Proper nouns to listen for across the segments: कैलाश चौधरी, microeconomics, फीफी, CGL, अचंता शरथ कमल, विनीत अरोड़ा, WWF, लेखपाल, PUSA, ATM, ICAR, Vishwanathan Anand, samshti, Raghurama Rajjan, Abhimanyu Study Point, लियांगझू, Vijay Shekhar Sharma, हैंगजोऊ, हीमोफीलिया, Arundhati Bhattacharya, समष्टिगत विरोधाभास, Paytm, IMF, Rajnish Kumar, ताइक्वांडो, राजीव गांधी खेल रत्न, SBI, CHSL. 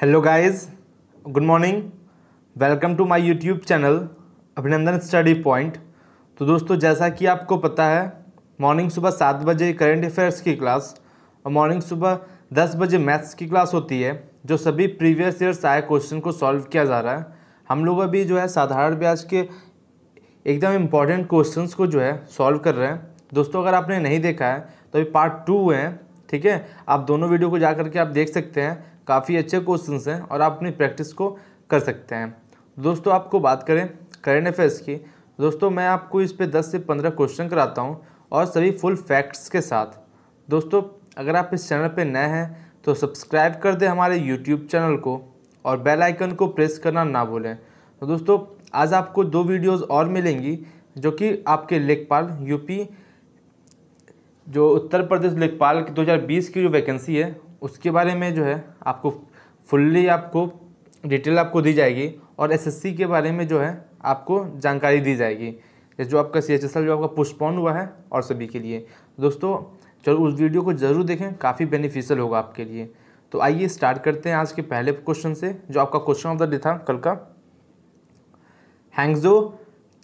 Hello guys, good morning, welcome to my YouTube channel Abhinandan study point. तो दोस्तों, जैसा कि आपको पता है, मॉर्निंग सुबह 7 बजे करंट अफेयर्स की क्लास और मॉर्निंग सुबह 10 बजे मैथ्स की क्लास होती है, जो सभी प्रीवियस ईयर्स आए क्वेश्चन को सॉल्व किया जा रहा है। हम लोग अभी जो है साधारण ब्याज के एकदम इम्पॉर्टेंट क्वेश्चन को जो है सॉल्व कर रहे हैं। दोस्तों, अगर आपने नहीं देखा है तो अभी पार्ट 2 है, ठीक है। आप दोनों वीडियो को जा करके आप देख सकते हैं, काफ़ी अच्छे क्वेश्चंस हैं और आप अपनी प्रैक्टिस को कर सकते हैं। दोस्तों, आपको बात करें करंट अफेयर्स की, दोस्तों मैं आपको इस पे 10 से 15 क्वेश्चन कराता हूं और सभी फुल फैक्ट्स के साथ। दोस्तों, अगर आप इस चैनल पे नए हैं तो सब्सक्राइब कर दें हमारे यूट्यूब चैनल को और बेल आइकन को प्रेस करना ना भूलें। तो दोस्तों, आज आपको 2 वीडियोज़ और मिलेंगी, जो कि आपके लेखपाल यूपी जो उत्तर प्रदेश लेखपाल की 2020 की जो वैकेंसी है उसके बारे में जो है आपको फुल्ली आपको डिटेल आपको दी जाएगी और एसएससी के बारे में जो है आपको जानकारी दी जाएगी, जो आपका सीएचएसएल जो आपका पोस्टपोन हुआ है और सभी के लिए। दोस्तों, चलो उस वीडियो को ज़रूर देखें, काफ़ी बेनिफिशियल होगा आपके लिए। तो आइए स्टार्ट करते हैं आज के पहले क्वेश्चन से, जो आपका क्वेश्चन ऑफ द डे था कल का। हैंगजो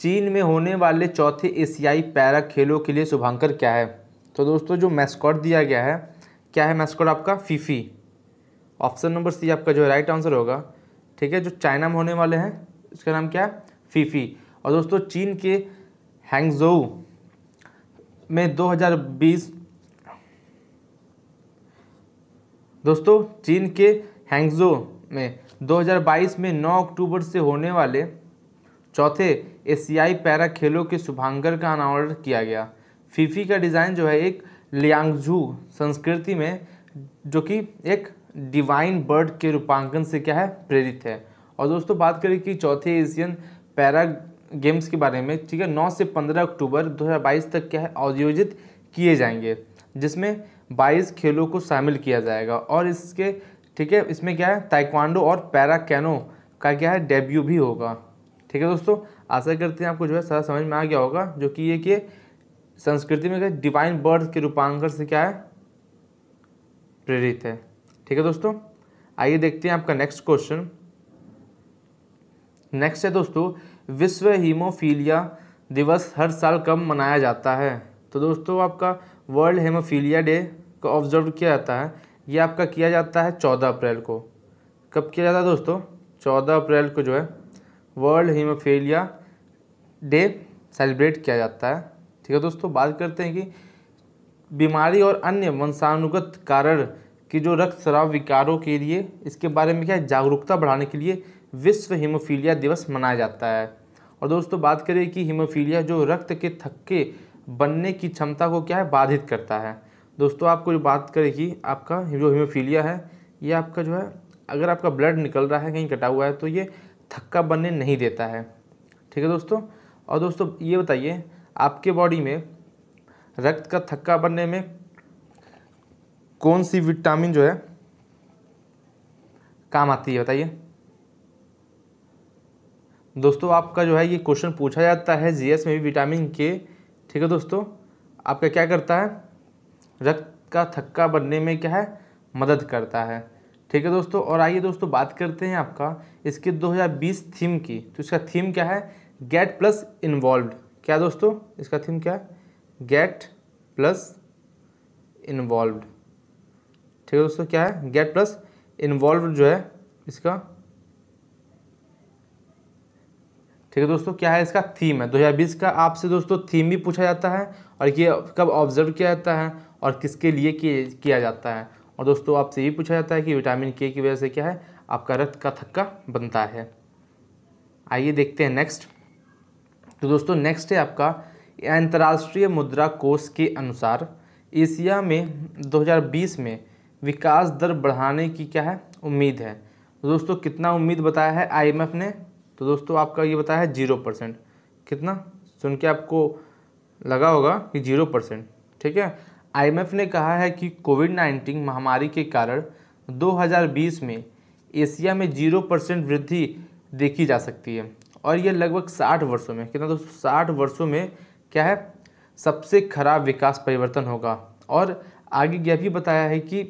चीन में होने वाले चौथे एशियाई पैरा खेलों के लिए शुभांकर क्या है? तो दोस्तों, जो मैस्कॉट दिया गया है, क्या है मैस्कॉट आपका? फीफी। ऑप्शन नंबर सी आपका जो राइट आंसर होगा, ठीक है। जो चाइना में होने वाले हैं उसका नाम क्या है? फीफी। और दोस्तों, चीन के हैंगजोऊ में 2020 दोस्तों चीन के हैंगजो में 2022 में 9 अक्टूबर से होने वाले चौथे एशियाई पैरा खेलों के शुभांकर का अनावरण किया गया। फीफी का डिज़ाइन जो है एक लियांगझू संस्कृति में, जो कि एक डिवाइन बर्ड के रूपांकन से क्या है? प्रेरित है। और दोस्तों, बात करें कि चौथे एशियन पैरा गेम्स के बारे में, ठीक है, 9 से 15 अक्टूबर 2022 तक क्या है आयोजित किए जाएंगे, जिसमें 22 खेलों को शामिल किया जाएगा। और इसके, ठीक है, इसमें क्या है? ताइक्वांडो और पैरा कैनो का क्या है? डेब्यू भी होगा, ठीक है। दोस्तों, आशा करते हैं आपको जो है सारा समझ में आ गया होगा, जो कि ये संस्कृति में क्या डिवाइन बर्ड के रूपांतर से क्या है? प्रेरित है, ठीक है। दोस्तों, आइए देखते हैं आपका नेक्स्ट क्वेश्चन। नेक्स्ट है दोस्तों, विश्व हीमोफीलिया दिवस हर साल कब मनाया जाता है? तो दोस्तों, आपका वर्ल्ड हीमोफीलिया डे को ऑब्जर्व किया जाता है, ये आपका किया जाता है 14 अप्रैल को। कब किया जाता है दोस्तों? 14 अप्रैल को जो है वर्ल्ड हीमोफीलिया डे सेलिब्रेट किया जाता है, ठीक है। दोस्तों, बात करते हैं कि बीमारी और अन्य वंशानुगत कारण की जो रक्तस्राव विकारों के लिए, इसके बारे में क्या जागरूकता बढ़ाने के लिए विश्व हीमोफीलिया दिवस मनाया जाता है। और दोस्तों, बात करें कि हीमोफीलिया जो रक्त के थक्के बनने की क्षमता को क्या है? बाधित करता है। दोस्तों, आपको जो बात करें कि आपका जो हीमोफीलिया है, ये आपका जो है अगर आपका ब्लड निकल रहा है कहीं कटा हुआ है तो ये थक्का बनने नहीं देता है, ठीक है दोस्तों। और दोस्तों, ये बताइए आपके बॉडी में रक्त का थक्का बनने में कौन सी विटामिन जो है काम आती है? बताइए दोस्तों, आपका जो है ये क्वेश्चन पूछा जाता है जीएस में भी, विटामिन के, ठीक है। दोस्तों, आपका क्या करता है? रक्त का थक्का बनने में क्या है? मदद करता है, ठीक है दोस्तों। और आइए दोस्तों, बात करते हैं आपका इसके 2020 थीम की। तो इसका थीम क्या है? Get plus involved. क्या दोस्तों इसका थीम क्या है? गेट प्लस इन्वॉल्व्ड, ठीक है दोस्तों। क्या है? गेट प्लस इन्वॉल्व्ड जो है इसका, ठीक है दोस्तों। क्या है इसका थीम है 2020 का? आपसे दोस्तों थीम भी पूछा जाता है और ये कब ऑब्जर्व किया जाता है और किसके लिए किया जाता है। और दोस्तों, आपसे ये पूछा जाता है कि विटामिन के की वजह से क्या है आपका रक्त का थक्का बनता है। आइए देखते हैं नेक्स्ट। तो दोस्तों, नेक्स्ट है आपका अंतर्राष्ट्रीय मुद्रा कोष के अनुसार एशिया में 2020 में विकास दर बढ़ाने की क्या है उम्मीद है? तो दोस्तों, कितना उम्मीद बताया है आईएमएफ ने? तो दोस्तों, आपका ये बताया है 0%। कितना सुन के आपको लगा होगा कि 0%, ठीक है। आईएमएफ ने कहा है कि कोविड-19 महामारी के कारण 2020 में एशिया में 0% वृद्धि देखी जा सकती है और ये लगभग 60 वर्षों में, कितना दोस्तों? 60 वर्षों में क्या है सबसे खराब विकास परिवर्तन होगा। और आगे यह भी बताया है कि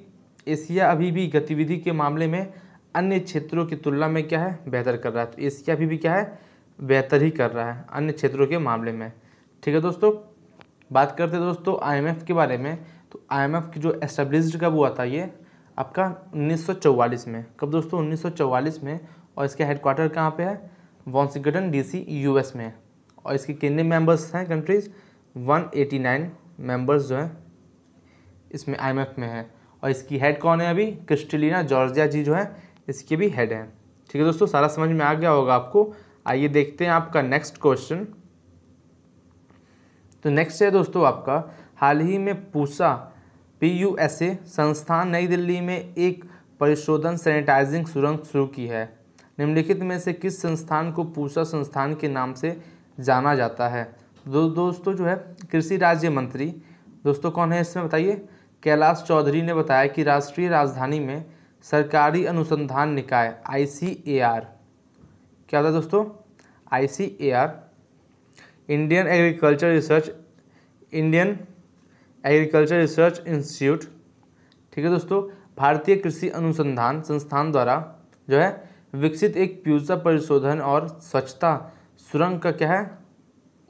एशिया अभी भी गतिविधि के मामले में अन्य क्षेत्रों की तुलना में क्या है, बेहतर कर रहा है। तो एशिया भी क्या है, बेहतर ही कर रहा है अन्य क्षेत्रों के मामले में। ठीक है दोस्तों, बात करते हैं दोस्तों आईएमएफ के बारे में। तो आईएमएफ की जो एस्टेब्लिश्ड कब हुआ था, ये आपका 1944 में। कब दोस्तों, 1944 में। और इसका हेडक्वार्टर कहाँ पे है, वॉशिंगटन डीसी यूएस में। और इसके कितने मेंबर्स हैं कंट्रीज़, 189 मेंबर्स जो हैं इसमें आईएमएफ में हैं। और इसकी हेड कौन है अभी, क्रिस्टलिना जॉर्जिया जी जो है इसके भी हेड हैं। ठीक है दोस्तों, सारा समझ में आ गया होगा आपको। आइए देखते हैं आपका नेक्स्ट क्वेश्चन। तो नेक्स्ट है दोस्तों आपका, हाल ही में पूसा PUSA संस्थान नई दिल्ली में एक परिशोधन सैनिटाइजिंग सुरंग शुरू की है। निम्नलिखित में से किस संस्थान को पूसा संस्थान के नाम से जाना जाता है। दोस्तों जो है कृषि राज्य मंत्री दोस्तों कौन है इसमें, बताइए, कैलाश चौधरी ने बताया कि राष्ट्रीय राजधानी में सरकारी अनुसंधान निकाय ICAR, क्या होता है दोस्तों, ICAR, Indian agriculture research institute. ठीक है दोस्तों, भारतीय कृषि अनुसंधान संस्थान द्वारा जो है विकसित एक PUSA परिशोधन और स्वच्छता सुरंग का क्या है,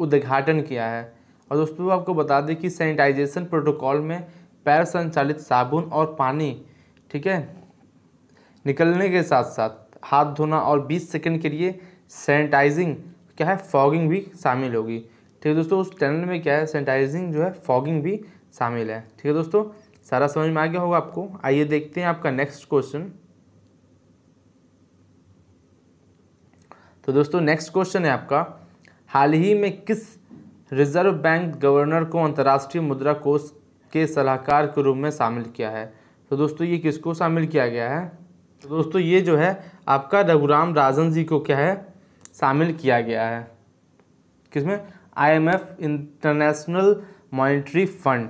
उद्घाटन किया है। और दोस्तों आपको बता दें कि सैनिटाइजेशन प्रोटोकॉल में पैर संचालित साबुन और पानी, ठीक है, निकलने के साथ साथ हाथ धोना और 20 सेकंड के लिए सैनिटाइजिंग क्या है, फॉगिंग भी शामिल होगी। ठीक है दोस्तों, उस टनल में क्या है, सैनिटाइजिंग जो है फॉगिंग भी शामिल है। ठीक है दोस्तों, सारा समझ में आ गया होगा आपको। आइए देखते हैं आपका नेक्स्ट क्वेश्चन। तो दोस्तों नेक्स्ट क्वेश्चन है आपका, हाल ही में किस रिजर्व बैंक गवर्नर को अंतर्राष्ट्रीय मुद्रा कोष के सलाहकार के रूप में शामिल किया है। तो दोस्तों ये किसको शामिल किया गया है, तो दोस्तों ये जो है आपका रघुराम राजन जी को क्या है, शामिल किया गया है। किसमें, IMF इंटरनेशनल मॉनिटरी फंड,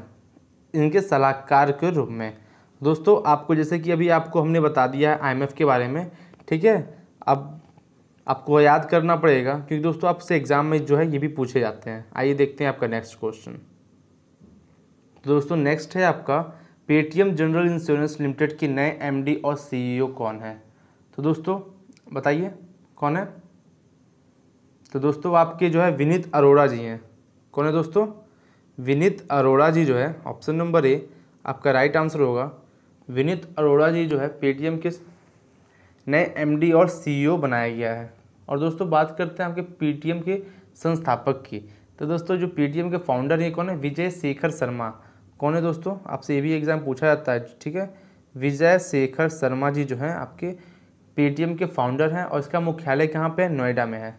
इनके सलाहकार के रूप में। दोस्तों आपको जैसे कि अभी आपको हमने बता दिया है IMF के बारे में, ठीक है, अब आपको याद करना पड़ेगा क्योंकि दोस्तों आपसे एग्जाम में जो है ये भी पूछे जाते हैं। आइए देखते हैं आपका नेक्स्ट क्वेश्चन। तो दोस्तों नेक्स्ट है आपका, पेटीएम जनरल इंश्योरेंस लिमिटेड के नए MD और CEO कौन है। तो दोस्तों बताइए कौन है, तो दोस्तों आपके जो है विनीत अरोड़ा जी हैं। कौन है दोस्तों, विनीत अरोड़ा जी जो है, ऑप्शन नंबर ए आपका राइट आंसर होगा। विनीत अरोड़ा जी जो है पेटीएम के नए MD और CEO बनाया गया है। और दोस्तों बात करते हैं आपके पेटीएम के संस्थापक की। तो दोस्तों जो पेटीएम के फाउंडर हैं कौन है, विजय शेखर शर्मा। कौन है दोस्तों, आपसे ये भी एग्ज़ाम पूछा जाता है, ठीक है, विजय शेखर शर्मा जी जो हैं आपके पेटीएम के फाउंडर हैं। और इसका मुख्यालय कहाँ पे है, नोएडा में है।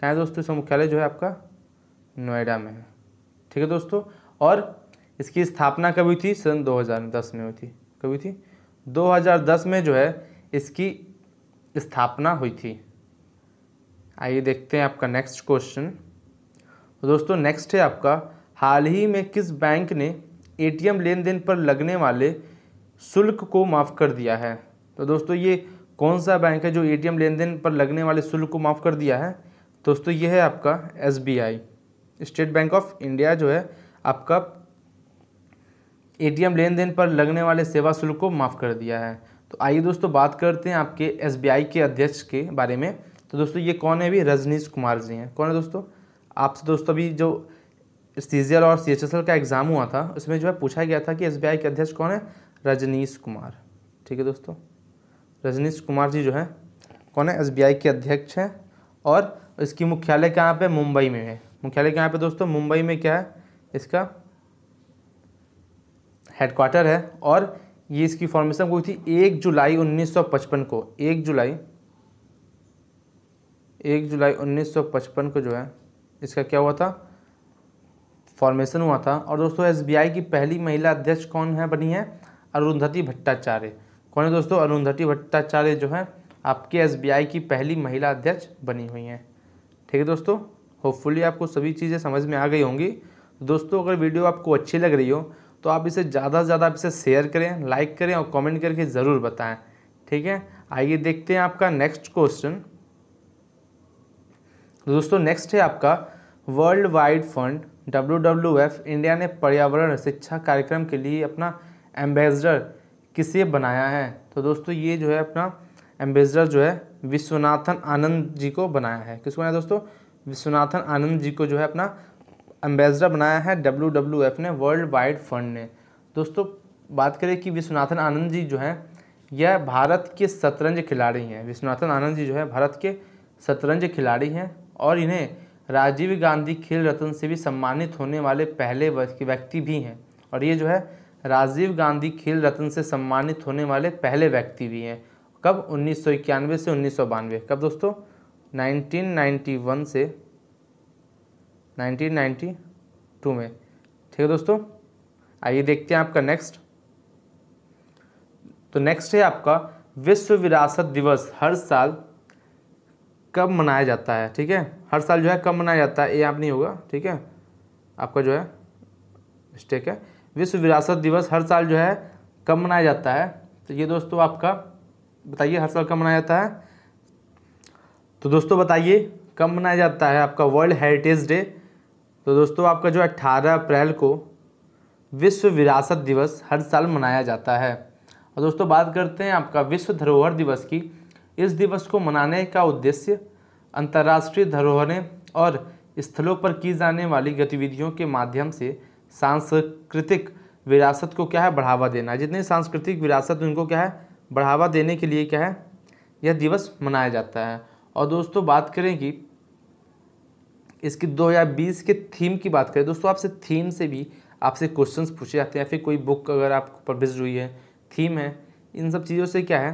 कहाँ है दोस्तों, इसका मुख्यालय जो है आपका नोएडा में है। ठीक है दोस्तों, और इसकी स्थापना कब हुई थी, सन 2010 में हुई थी। कब हुई थी, 2010 में जो है इसकी स्थापना हुई थी। आइए देखते हैं आपका नेक्स्ट क्वेश्चन। तो दोस्तों नेक्स्ट है आपका, हाल ही में किस बैंक ने ATM लेन देन पर लगने वाले शुल्क को माफ़ कर दिया है। तो दोस्तों ये कौन सा बैंक है जो ATM लेन देन पर लगने वाले शुल्क को माफ़ कर दिया है। दोस्तों ये है आपका SBI, state bank of India जो है आपका ATM लेन देन पर लगने वाले सेवा शुल्क को माफ़ कर दिया है। तो आइए दोस्तों बात करते हैं आपके SBI के अध्यक्ष के बारे में। तो दोस्तों ये कौन है, अभी रजनीश कुमार जी हैं। कौन है दोस्तों, आपसे दोस्तों अभी जो CGL और CHSL का एग्ज़ाम हुआ था उसमें जो है पूछा गया था कि SBI के अध्यक्ष कौन है, रजनीश कुमार। ठीक है दोस्तों, रजनीश कुमार जी जो है कौन है, SBI के अध्यक्ष हैं। और इसकी मुख्यालय कहाँ पर, मुंबई में है। मुख्यालय कहाँ पर दोस्तों, मुंबई में क्या है इसका हेडक्वार्टर है। और ये इसकी फॉर्मेशन हुई थी 1 जुलाई 1955 को। 1 जुलाई 1955 को जो है इसका क्या हुआ था, फॉर्मेशन हुआ था। और दोस्तों SBI की पहली महिला अध्यक्ष कौन है, बनी है अरुंधति भट्टाचार्य। कौन है दोस्तों, अरुंधति भट्टाचार्य जो है आपके SBI की पहली महिला अध्यक्ष बनी हुई हैं। ठीक है दोस्तों, होपफुली आपको सभी चीज़ें समझ में आ गई होंगी। दोस्तों अगर वीडियो आपको अच्छी लग रही हो तो आप इसे ज़्यादा से ज़्यादा आप इसे शेयर करें, लाइक करें और कमेंट करके ज़रूर बताएं। ठीक है, आइए देखते हैं आपका नेक्स्ट क्वेश्चन। दोस्तों नेक्स्ट है आपका, world wide fund WWF India ने पर्यावरण शिक्षा कार्यक्रम के लिए अपना एम्बेसडर किसे बनाया है। तो दोस्तों ये जो है अपना एम्बेसडर जो है विश्वनाथन आनंद जी को बनाया है। किसको बनाया दोस्तों? विश्वनाथन आनंद जी को जो है अपना एम्बेसडर बनाया है WWF ने, वर्ल्ड वाइड फंड ने। दोस्तों बात करें कि विश्वनाथन आनंद जी जो हैं यह भारत के शतरंज खिलाड़ी हैं। विश्वनाथन आनंद जी जो है भारत के शतरंज खिलाड़ी हैं और इन्हें राजीव गांधी खेल रत्न से भी सम्मानित होने वाले पहले व्यक्ति भी हैं। और ये जो है राजीव गांधी खेल रत्न से सम्मानित होने वाले पहले व्यक्ति भी हैं। कब? 1991 से 1992। कब दोस्तों? 1991 से 1992 में। ठीक है दोस्तों, आइए देखते हैं आपका नेक्स्ट। तो नेक्स्ट है आपका विश्व विरासत दिवस। हर साल कब मनाया जाता है? ठीक है, हर साल जो है कब मनाया जाता है ये आप नहीं होगा। ठीक है, आपका जो है मिस्टेक है। विश्व विरासत दिवस हर साल जो है कब मनाया जाता है? तो ये दोस्तों आपका बताइए हर साल कब मनाया जाता है। तो दोस्तों बताइए कब मनाया जाता है आपका वर्ल्ड हेरिटेज डे। तो दोस्तों आपका जो 18 अप्रैल को विश्व विरासत दिवस हर साल मनाया जाता है। और दोस्तों बात करते हैं आपका विश्व धरोहर दिवस की। इस दिवस को मनाने का उद्देश्य अंतर्राष्ट्रीय धरोहरें और स्थलों पर की जाने वाली गतिविधियों के माध्यम से सांस्कृतिक विरासत को क्या है बढ़ावा देना। जितनी सांस्कृतिक विरासत उनको क्या है बढ़ावा देने के लिए क्या है यह दिवस मनाया जाता है। और दोस्तों बात करें कि इसकी 2020 के थीम की बात करें दोस्तों, आपसे थीम से भी आपसे क्वेश्चंस पूछे जाते हैं। या फिर कोई बुक अगर आप पब्लिश हुई है, थीम है, इन सब चीज़ों से क्या है,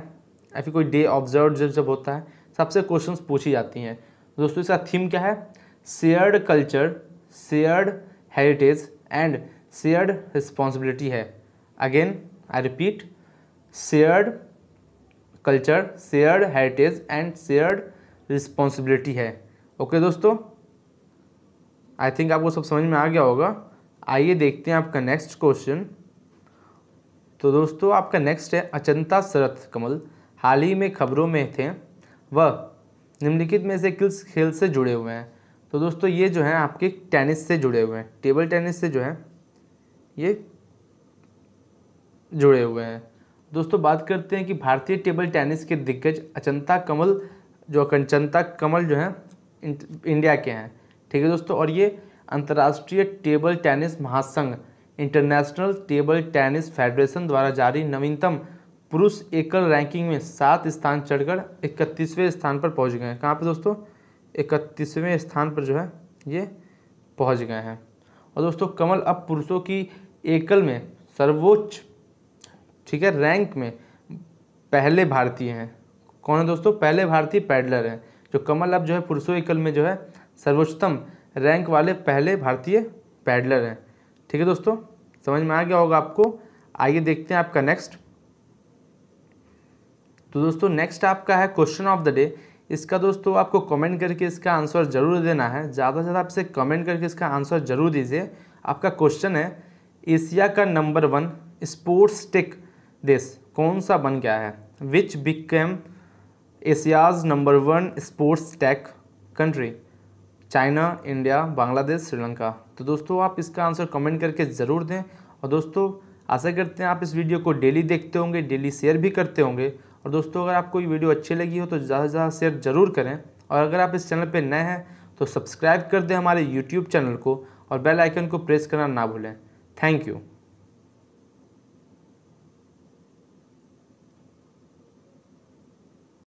या फिर कोई डे ऑब्जर्व जब होता है, सबसे क्वेश्चंस पूछी जाती हैं। दोस्तों इसका थीम क्या है? Shared culture, shared heritage and shared responsibility है। Again I repeat, shared culture, shared heritage and shared responsibility है। ओके दोस्तों, आई थिंक आपको सब समझ में आ गया होगा। आइए देखते हैं आपका नेक्स्ट क्वेश्चन। तो दोस्तों आपका नेक्स्ट है अचंता शरथ कमल हाल ही में खबरों में थे, वह निम्नलिखित में से किस खेल से जुड़े हुए हैं। तो दोस्तों ये जो है आपके टेनिस से जुड़े हुए हैं, टेबल टेनिस से जो है ये जुड़े हुए हैं। दोस्तों बात करते हैं कि भारतीय टेबल टेनिस के दिग्गज अचंता कमल जो हैं इंडिया के हैं। ठीक है दोस्तों, और ये अंतर्राष्ट्रीय टेबल टेनिस महासंघ इंटरनेशनल टेबल टेनिस फेडरेशन द्वारा जारी नवीनतम पुरुष एकल रैंकिंग में 7 स्थान चढ़कर 31वें स्थान पर पहुंच गए हैं। कहाँ पे दोस्तों? 31वें स्थान पर जो है ये पहुंच गए हैं। और दोस्तों कमल अब पुरुषों की एकल में सर्वोच्च, ठीक है, रैंक में पहले भारतीय हैं। कौन है दोस्तों? पहले भारतीय पैडलर हैं। जो कमल अब जो है पुरुषों एकल में जो है सर्वोच्चतम रैंक वाले पहले भारतीय पैडलर हैं। ठीक है दोस्तों, समझ में आ गया होगा आपको। आइए देखते हैं आपका नेक्स्ट। तो दोस्तों नेक्स्ट आपका है क्वेश्चन ऑफ द डे। इसका दोस्तों आपको कमेंट करके इसका आंसर जरूर देना है, ज़्यादा से ज़्यादा आपसे कमेंट करके इसका आंसर जरूर दीजिए। आपका क्वेश्चन है, एशिया का नंबर 1 स्पोर्ट्स टेक देश कौन सा बन गया है। Which became Asia's number 1 sports tech country, China, India, Bangladesh, Sri Lanka. तो दोस्तों आप इसका आंसर कमेंट करके ज़रूर दें। और दोस्तों आशा करते हैं आप इस वीडियो को डेली देखते होंगे, डेली शेयर भी करते होंगे। और दोस्तों अगर आपको ये वीडियो अच्छी लगी हो तो ज़्यादा से ज़्यादा शेयर ज़रूर करें। और अगर आप इस चैनल पर नए हैं तो सब्सक्राइब कर दें हमारे YouTube चैनल को और बेल आइकन को प्रेस करना ना भूलें। Thank you.